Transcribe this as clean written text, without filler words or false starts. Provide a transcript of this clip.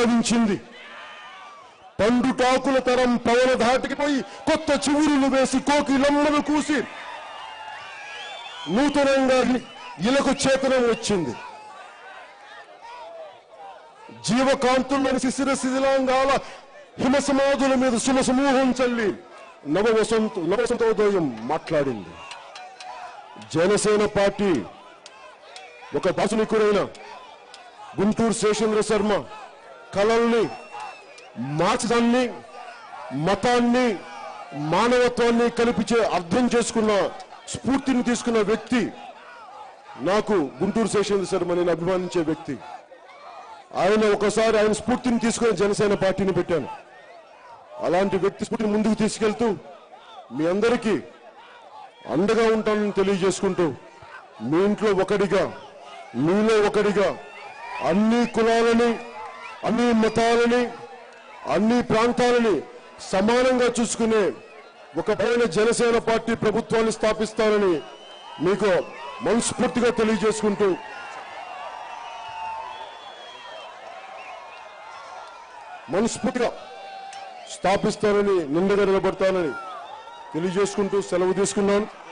లభించింది. పండుటాకుల తరం పవన ధాటికిపోయి కొత్త చివురులు వేసి కోకిలమ్మలు కూసి నూతనంగా ఇలకు చేతనం వచ్చింది. జీవకాంతుల్లోని శిశిర శిథిలాంగాల హిమసమాధుల మీద శుభసమూహం చల్లి నవవసంతోదయం మాట్లాడింది. జనసేన పార్టీ ఒక దార్శనికుడైన గుంటూరు శేషేంద్ర శర్మ కళల్ని, మార్చడాన్ని, మతాన్ని, మానవత్వాన్ని కలిపిచే అర్థం చేసుకున్న స్ఫూర్తిని తీసుకున్న వ్యక్తి నాకు గుంటూరు శేషేంద్ర శర్మ. నేను అభిమానించే వ్యక్తి ఆయన. ఒకసారి ఆయన స్ఫూర్తిని తీసుకుని జనసేన పార్టీని పెట్టాను. అలాంటి వ్యక్తి స్ఫూర్తిని ముందుకు తీసుకెళ్తూ మీ అందరికీ అండగా ఉంటానని తెలియజేసుకుంటూ, మీ ఇంట్లో ఒకడిగా, మీలో ఒకడిగా, అన్ని కులాలని, అన్ని మతాలని, అన్ని ప్రాంతాలని సమానంగా చూసుకునే ఒక పైన జనసేన పార్టీ ప్రభుత్వాన్ని స్థాపిస్తానని మీకు మనస్ఫూర్తిగా తెలియజేసుకుంటూ, మనస్ఫూర్తిగా స్థాపిస్తానని నిండుగా నిలబడతానని తెలియజేసుకుంటూ సెలవు తీసుకున్నాను.